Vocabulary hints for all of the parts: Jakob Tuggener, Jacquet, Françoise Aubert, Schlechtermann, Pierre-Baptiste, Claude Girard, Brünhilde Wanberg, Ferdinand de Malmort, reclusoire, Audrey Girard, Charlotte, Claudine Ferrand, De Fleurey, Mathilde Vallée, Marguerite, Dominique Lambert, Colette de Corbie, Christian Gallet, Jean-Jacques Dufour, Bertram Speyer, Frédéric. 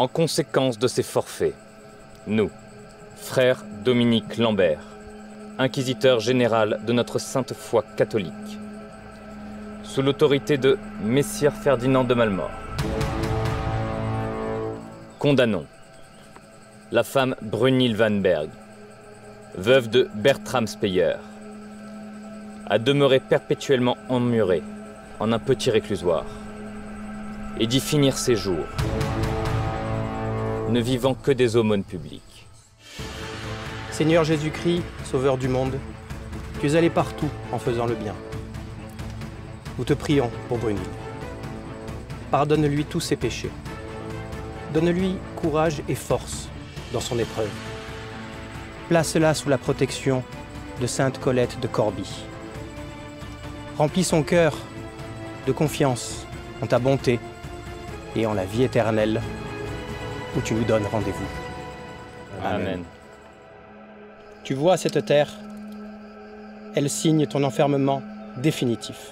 en conséquence de ses forfaits, nous, frère Dominique Lambert, inquisiteur général de notre sainte foi catholique, sous l'autorité de Messire Ferdinand de Malmort, condamnons la femme Brünhilde Wanberg, veuve de Bertram Speyer, à demeurer perpétuellement emmurée en un petit réclusoire et d'y finir ses jours, ne vivant que des aumônes publiques. Seigneur Jésus-Christ, Sauveur du monde, tu es allé partout en faisant le bien. Nous te prions pour Brünhilde. Pardonne-lui tous ses péchés. Donne-lui courage et force dans son épreuve. Place-la sous la protection de sainte Colette de Corbie. Remplis son cœur de confiance en ta bonté et en la vie éternelle où tu nous donnes rendez-vous. Amen. Amen. Tu vois cette terre, elle signe ton enfermement définitif.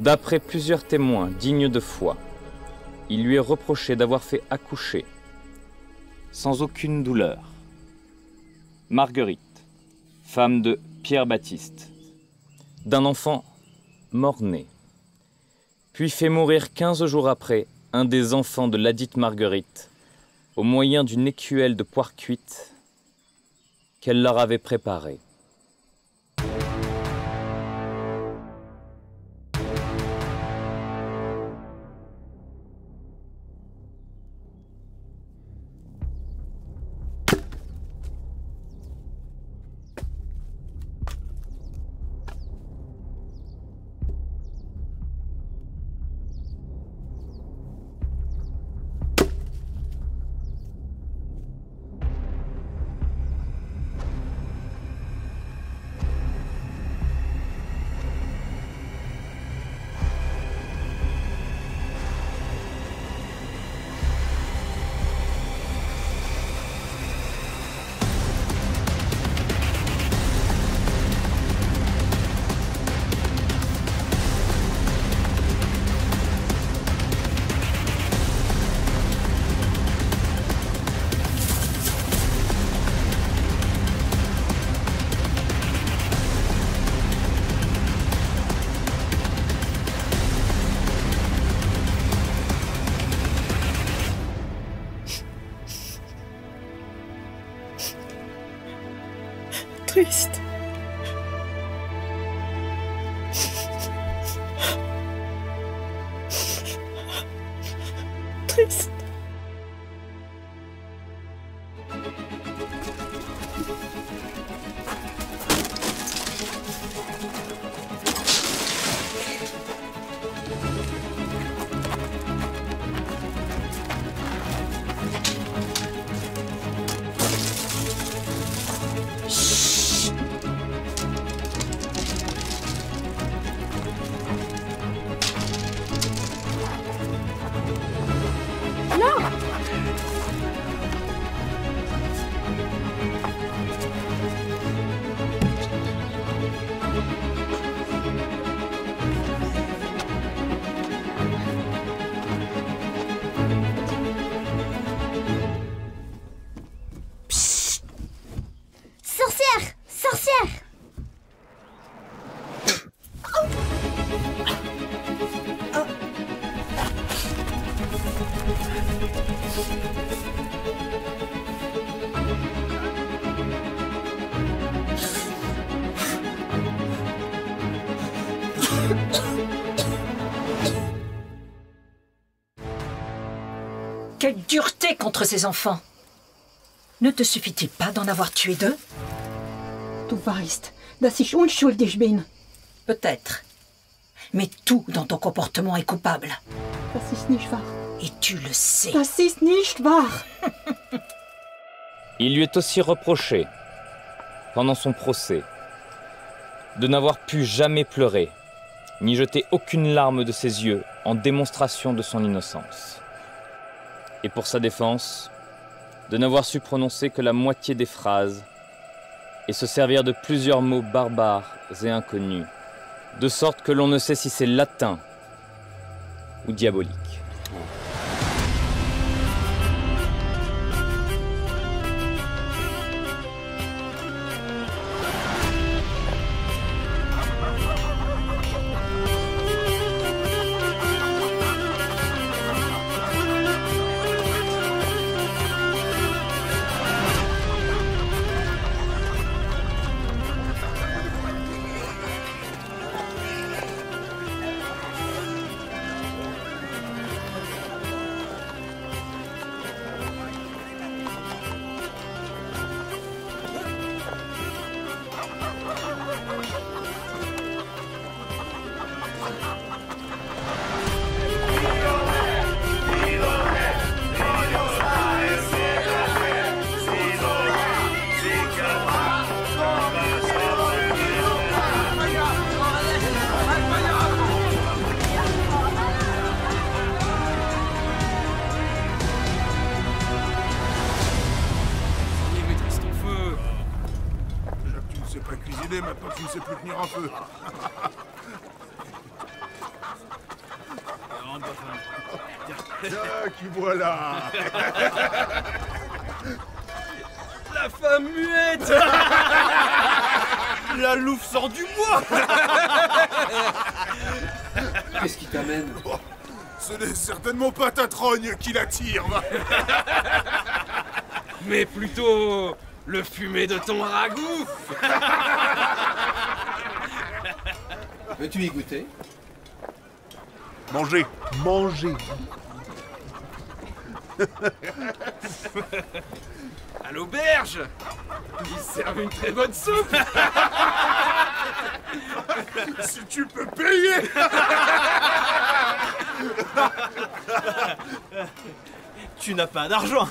D'après plusieurs témoins dignes de foi, il lui est reproché d'avoir fait accoucher, sans aucune douleur, Marguerite, femme de Pierre-Baptiste, d'un enfant mort-né, puis fait mourir 15 jours après un des enfants de ladite Marguerite, au moyen d'une écuelle de poire cuite qu'elle leur avait préparée. Triste. Triste. Quelle dureté contre ces enfants! Ne te suffit-il pas d'en avoir tué deux? Du warst, dass ich unschuldig bin. Peut-être. Mais tout dans ton comportement est coupable. Das ist nicht wahr. Et tu le sais. Das ist nicht wahr. Il lui est aussi reproché, pendant son procès, de n'avoir pu jamais pleurer, ni jeter aucune larme de ses yeux en démonstration de son innocence. Et pour sa défense, de n'avoir su prononcer que la moitié des phrases et se servir de plusieurs mots barbares et inconnus, de sorte que l'on ne sait si c'est latin ou diabolique. Voilà. La femme muette. Colette. La louve sort du bois. Qu'est-ce qui t'amène? Oh, ce n'est certainement pas ta trogne qui l'attire. Mais plutôt le fumet de ton ragoût. Veux-tu y goûter? Mangez. Mangez. À l'auberge, ils servent une très bonne soupe. Si tu peux payer. Tu n'as pas d'argent.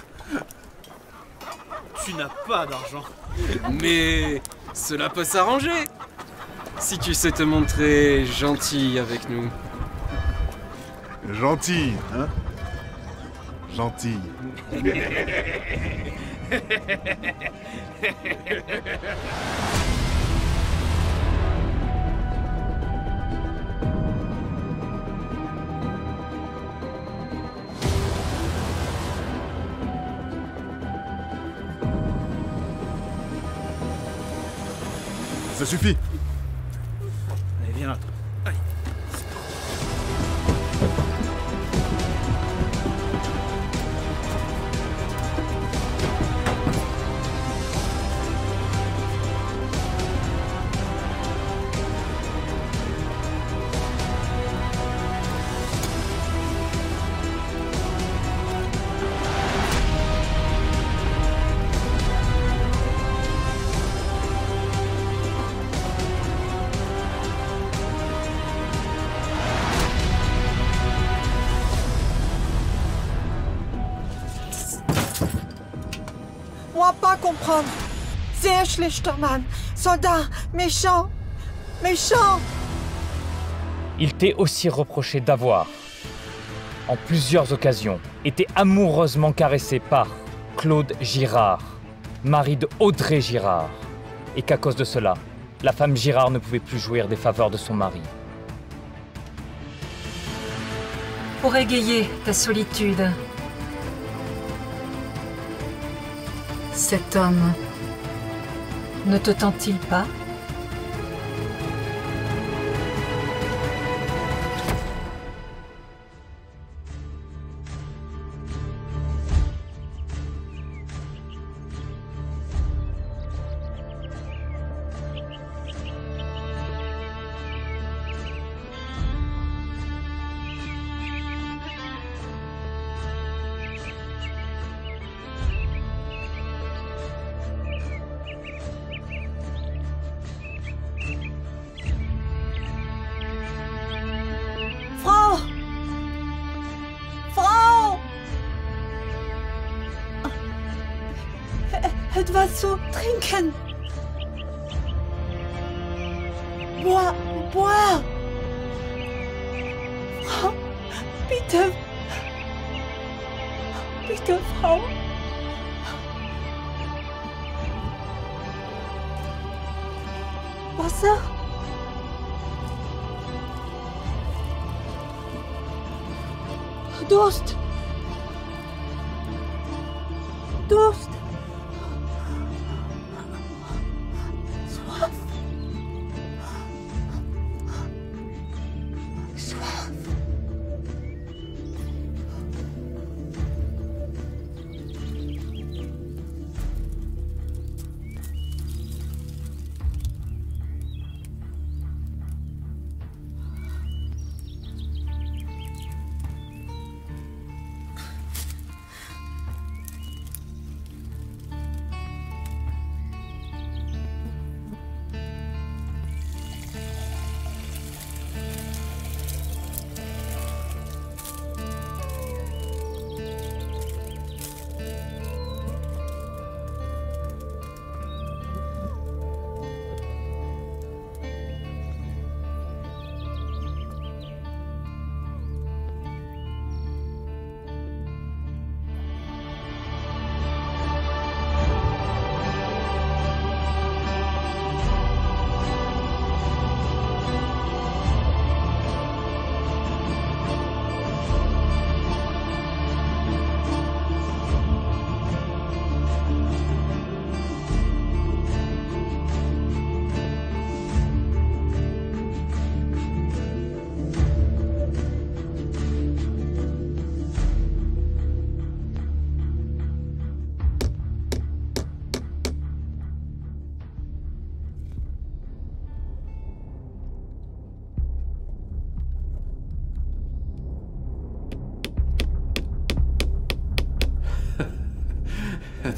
Tu n'as pas d'argent. Mais cela peut s'arranger si tu sais te montrer gentil avec nous. Gentil, hein? Gentil. Ça suffit. Allez, viens là. Comprendre. C'est Schlechtermann, soldat, méchant, méchant. Il t'est aussi reproché d'avoir, en plusieurs occasions, été amoureusement caressé par Claude Girard, mari de Audrey Girard, et qu'à cause de cela, la femme Girard ne pouvait plus jouir des faveurs de son mari. Pour égayer ta solitude, cet homme ne te tend-il pas?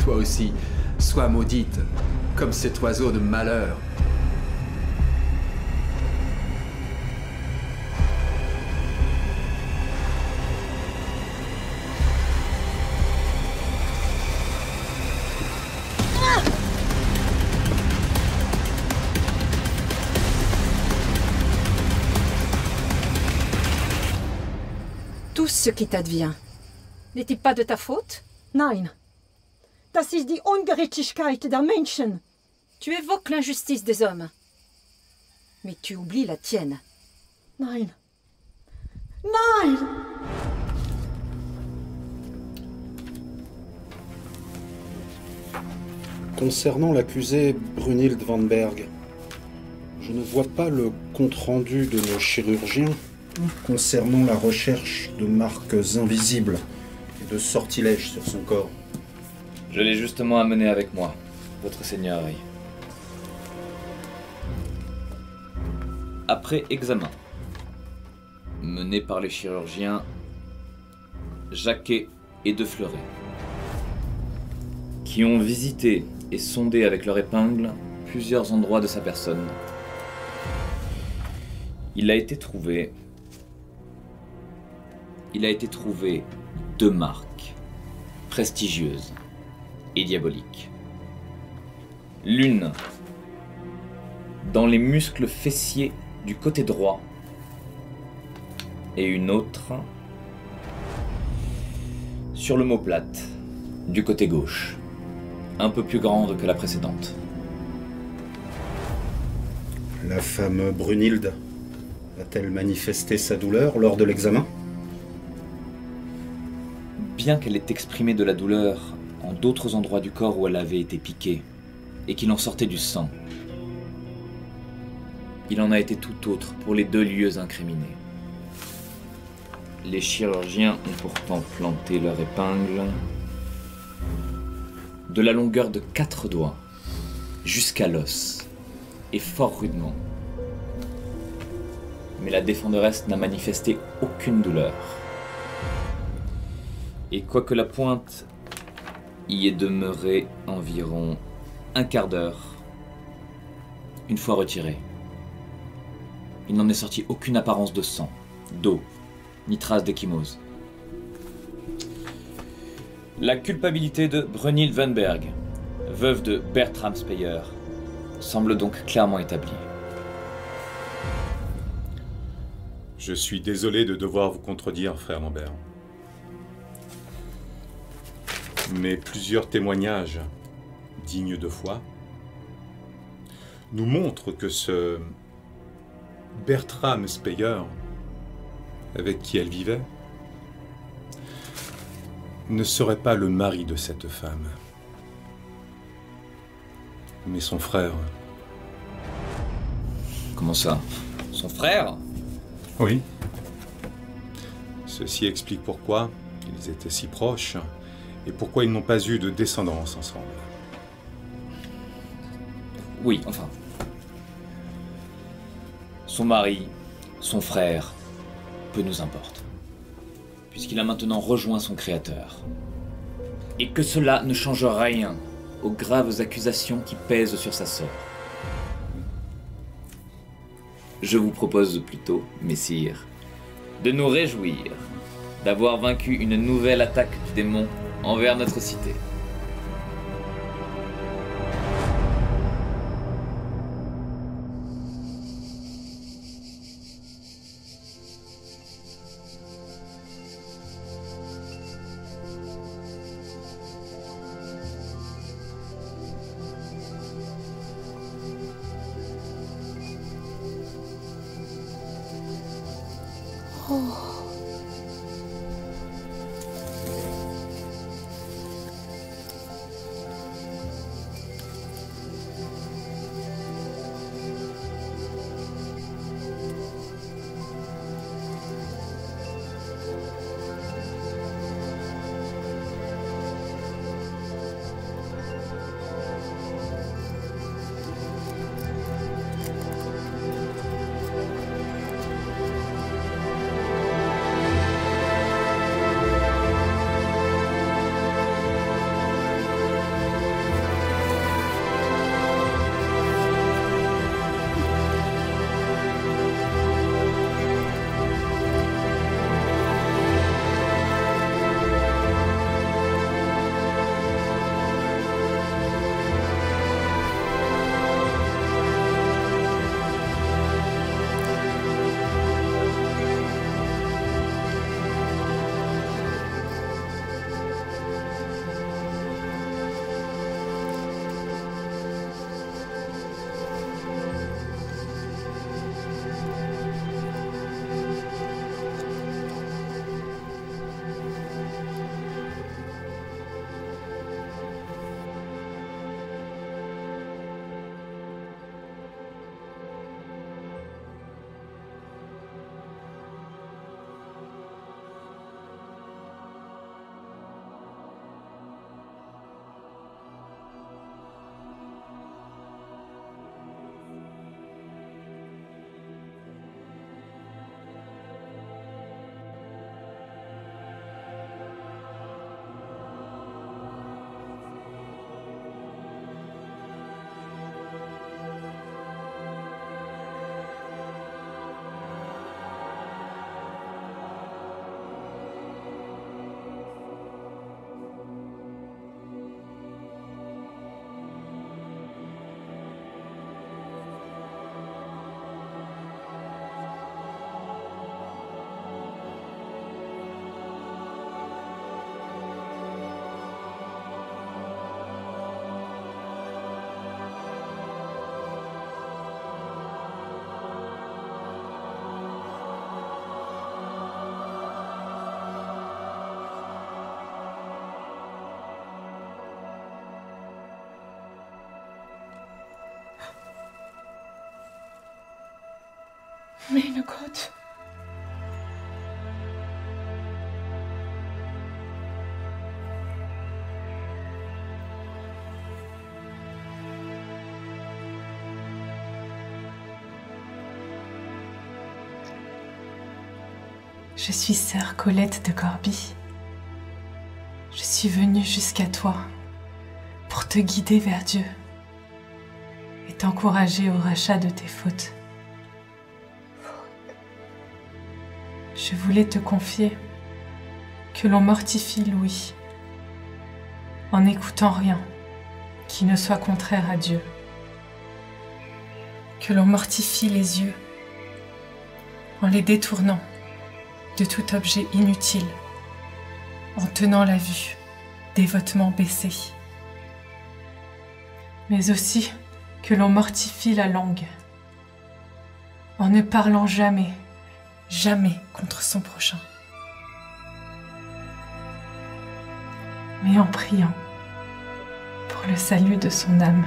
Toi aussi, sois maudite, comme cet oiseau de malheur. Tout ce qui t'advient, n'est-il pas de ta Faute? Nein. Das ist die Ungerechtigkeit der Menschen. Tu évoques l'injustice des hommes, mais tu oublies la tienne. Nein. Nein! Concernant l'accusée Brünhilde Wanberg, je ne vois pas le compte-rendu de nos chirurgiens concernant la recherche de marques invisibles et de sortilèges sur son corps. Je l'ai justement amené avec moi, votre seigneurie. Après examen, mené par les chirurgiens Jacquet et De Fleurey, qui ont visité et sondé avec leur épingle plusieurs endroits de sa personne, il a été trouvé deux marques prestigieuses et diaboliques. L'une dans les muscles fessiers du côté droit et une autre sur l'omoplate du côté gauche, un peu plus grande que la précédente. La femme Brünhilde a-t-elle manifesté sa douleur lors de l'examen ? Bien qu'elle ait exprimé de la douleur en d'autres endroits du corps où elle avait été piquée et qu'il en sortait du sang, il en a été tout autre pour les deux lieux incriminés. Les chirurgiens ont pourtant planté leur épingle de la longueur de 4 doigts jusqu'à l'os et fort rudement. Mais la défenderesse n'a manifesté aucune douleur. Et quoique la pointe y est demeurée environ un quart d'heure, une fois retirée, il n'en est sorti aucune apparence de sang, d'eau, ni trace d'échymose. La culpabilité de Brünhilde Wanberg, veuve de Bertram Speyer, semble donc clairement établie. Je suis désolé de devoir vous contredire, frère Lambert. Mais plusieurs témoignages dignes de foi nous montrent que ce Bertram Speyer, avec qui elle vivait, ne serait pas le mari de cette femme, mais son frère. Comment ça? Son frère? Oui. Ceci explique pourquoi ils étaient si proches. Et pourquoi ils n'ont pas eu de descendance ensemble? Oui, enfin... Son mari, son frère, peu nous importe. Puisqu'il a maintenant rejoint son créateur. Et que cela ne change rien aux graves accusations qui pèsent sur sa sœur. Je vous propose plutôt, messire, de nous réjouir d'avoir vaincu une nouvelle attaque du démon envers notre cité. Meine Gott. Je suis sœur Colette de Corbie. Je suis venue jusqu'à toi pour te guider vers Dieu et t'encourager au rachat de tes fautes. Je voulais te confier que l'on mortifie l'ouïe en n'écoutant rien qui ne soit contraire à Dieu, que l'on mortifie les yeux en les détournant de tout objet inutile, en tenant la vue dévotement baissée. Mais aussi que l'on mortifie la langue, en ne parlant jamais, jamais contre son prochain, mais en priant pour le salut de son âme.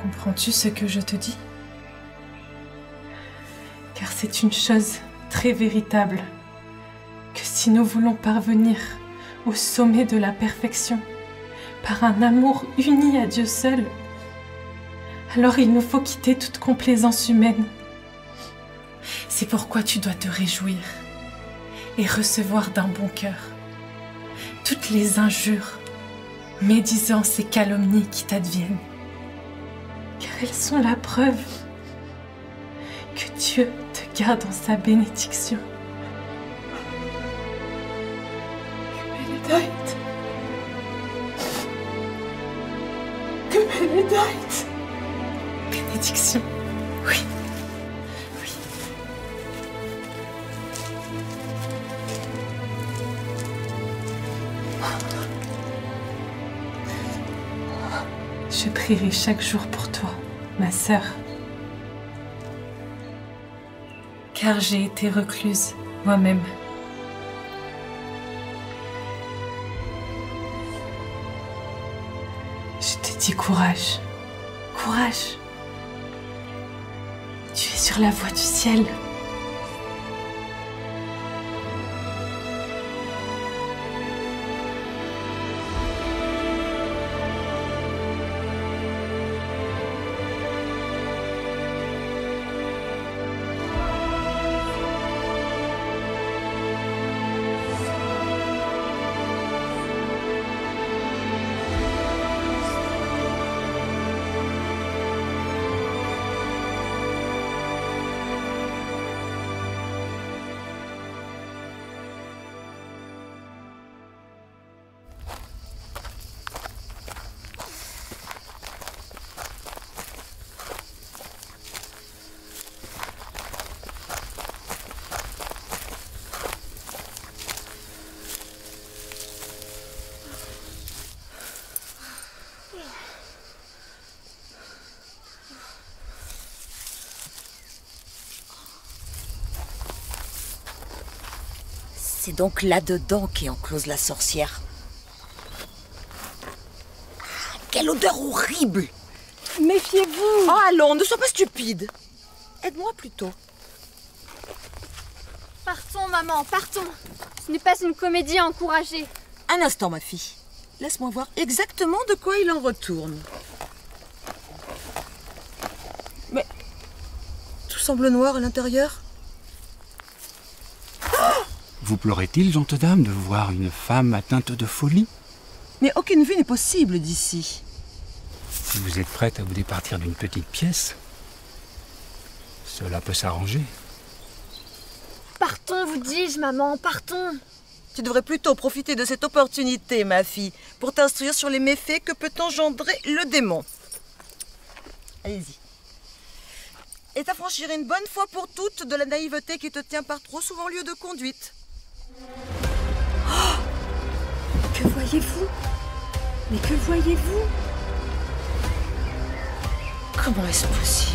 Comprends-tu ce que je te dis ? Car c'est une chose très véritable que si nous voulons parvenir au sommet de la perfection par un amour uni à Dieu seul, alors il nous faut quitter toute complaisance humaine. C'est pourquoi tu dois te réjouir et recevoir d'un bon cœur toutes les injures, médisances et calomnies qui t'adviennent, car elles sont la preuve que Dieu te garde en sa bénédiction. Que bénédiction. Bénédiction, oui. Oui. Je prierai chaque jour pour toi, ma sœur. Car j'ai été recluse moi-même. Je te dis courage, courage. Tu es sur la voie du ciel. C'est donc là-dedans qu'est enclose la sorcière. Quelle odeur horrible! Méfiez-vous! Oh, allons, ne sois pas stupide! Aide-moi plutôt. Partons, maman, partons! Ce n'est pas une comédie à encourager. Un instant, ma fille. Laisse-moi voir exactement de quoi il en retourne. Mais... tout semble noir à l'intérieur. Vous pleurait-il, gentille dame, de voir une femme atteinte de folie? Mais aucune vue n'est possible d'ici. Si vous êtes prête à vous départir d'une petite pièce, cela peut s'arranger. Partons, vous dis-je, maman, partons. Tu devrais plutôt profiter de cette opportunité, ma fille, pour t'instruire sur les méfaits que peut engendrer le démon. Allez-y. Et t'affranchir une bonne fois pour toutes de la naïveté qui te tient par trop souvent lieu de conduite. Oh, que voyez-vous? Mais que voyez-vous? Comment est-ce possible?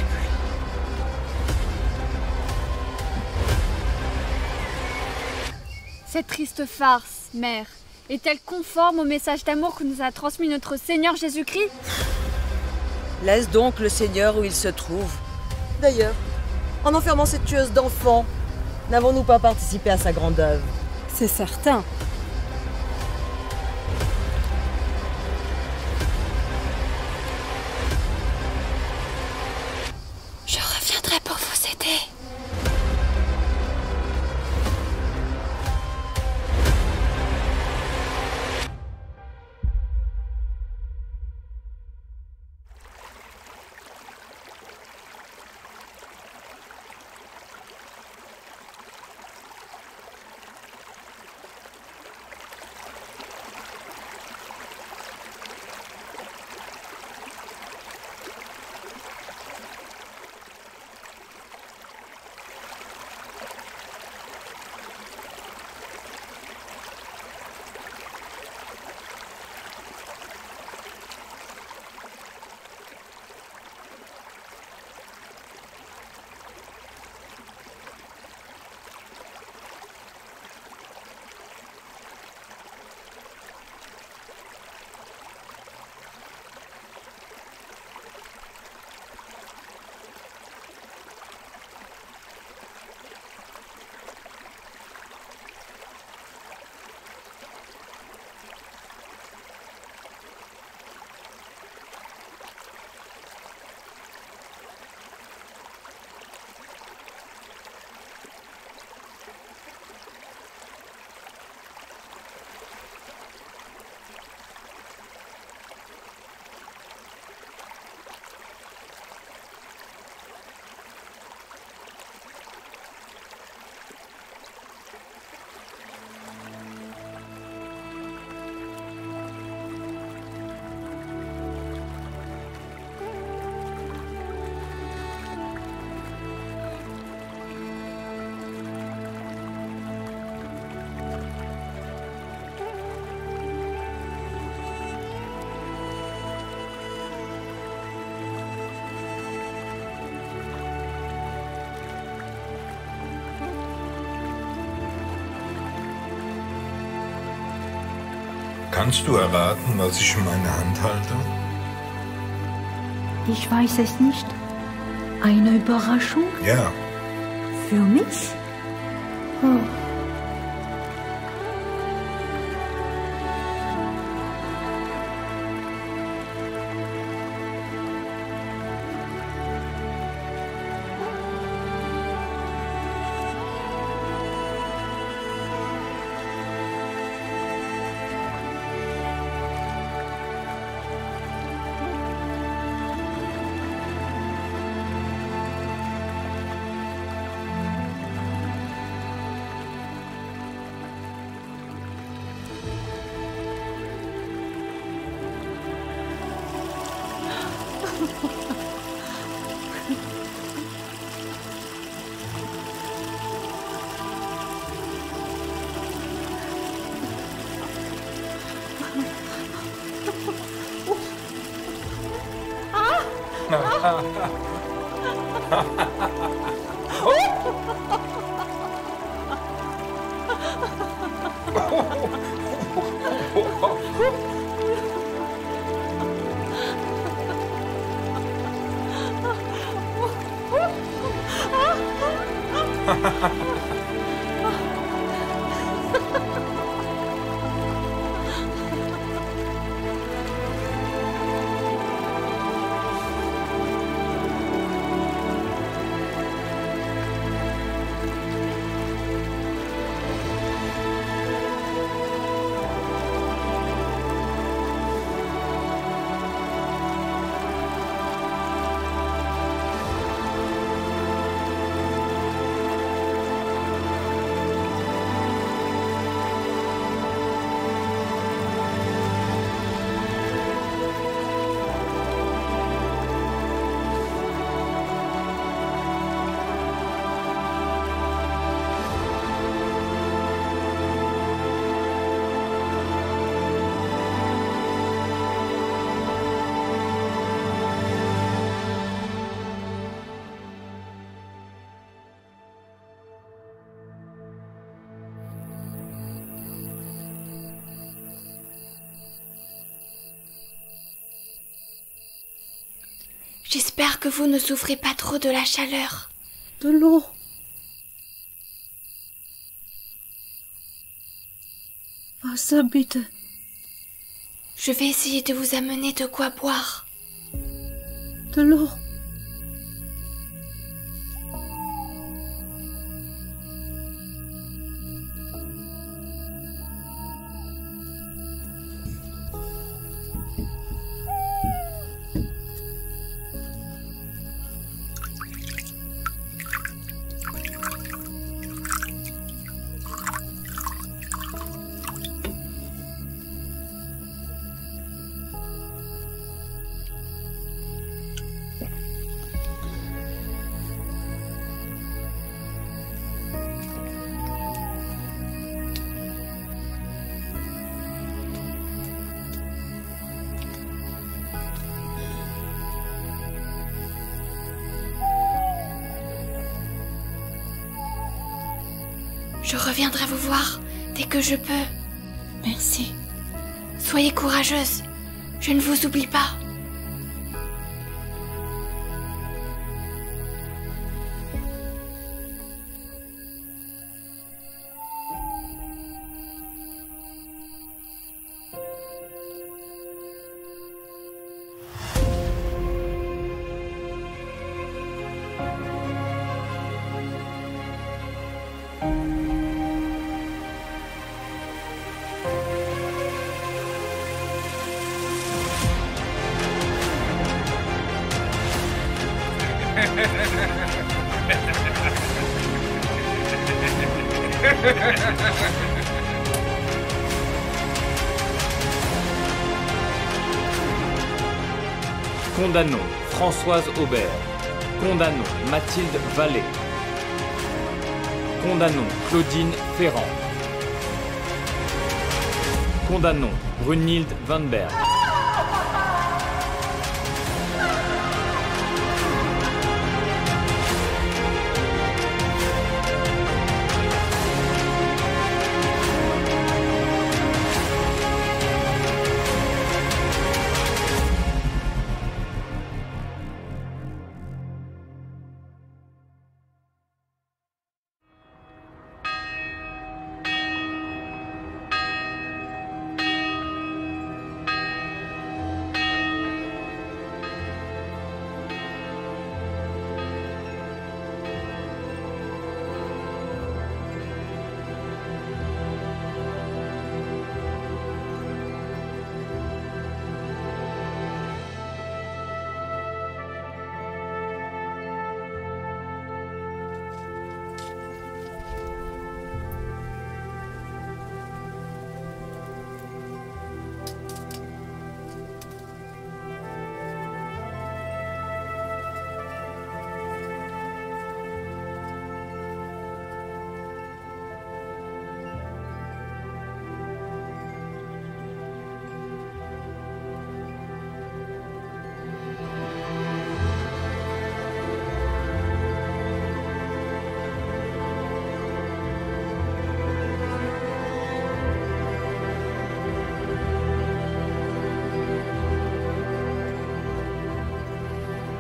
Cette triste farce, mère, est-elle conforme au message d'amour que nous a transmis notre Seigneur Jésus-Christ? Laisse donc le Seigneur où il se trouve. D'ailleurs, en enfermant cette tueuse d'enfants, n'avons-nous pas participé à sa grande œuvre? C'est certain. Je reviendrai pour vous aider. Kannst du erraten, was ich in meiner Hand halte? Ich weiß es nicht. Eine Überraschung? Ja. Für mich? Oh. J'espère que vous ne souffrez pas trop de la chaleur. De l'eau. Was bitte? Je vais essayer de vous amener de quoi boire. De l'eau. Je reviendrai vous voir dès que je peux. Merci. Soyez courageuse. Je ne vous oublie pas. Condamnons Françoise Aubert. Condamnons Mathilde Vallée. Condamnons Claudine Ferrand. Condamnons Brünhilde Wanberg.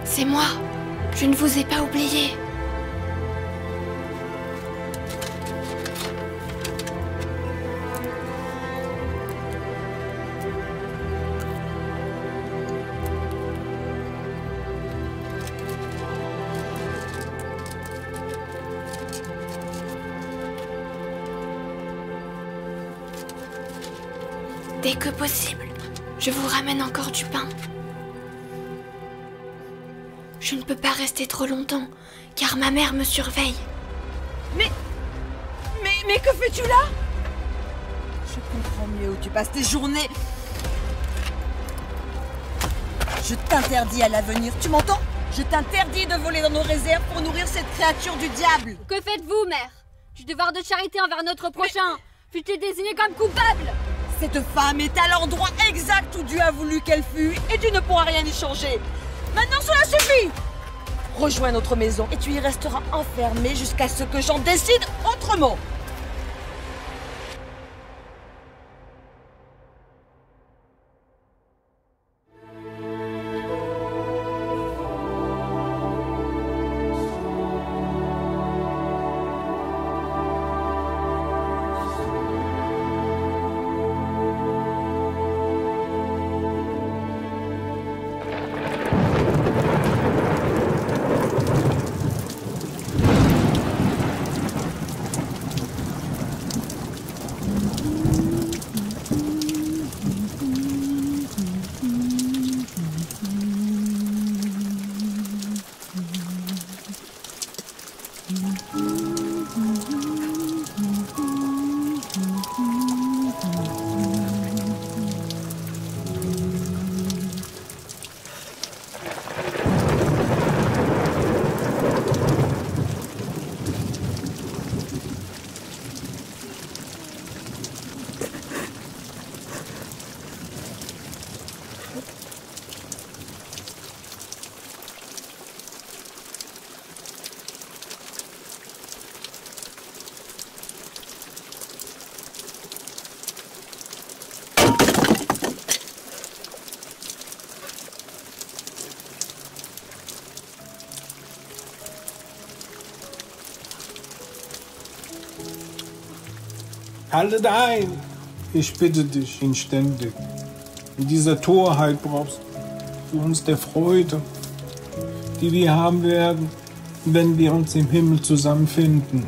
C'est moi, je ne vous ai pas oublié. Dès que possible, je vous ramène encore du pain. Je ne peux pas rester trop longtemps, car ma mère me surveille. Mais que fais-tu là? Je comprends mieux où tu passes tes journées. Je t'interdis à l'avenir, tu m'entends? Je t'interdis de voler dans nos réserves pour nourrir cette créature du diable. Que faites-vous, mère? Du devoir de charité envers notre prochain, fut-il désigné comme coupable? Cette femme est à l'endroit exact où Dieu a voulu qu'elle fût, et tu ne pourras rien y changer. Maintenant, cela suffit! Rejoins notre maison et tu y resteras enfermé jusqu'à ce que j'en décide autrement. Haltet ein! Ich bitte dich inständig. In dieser Torheit brauchst du uns der Freude, die wir haben werden, wenn wir uns im Himmel zusammenfinden.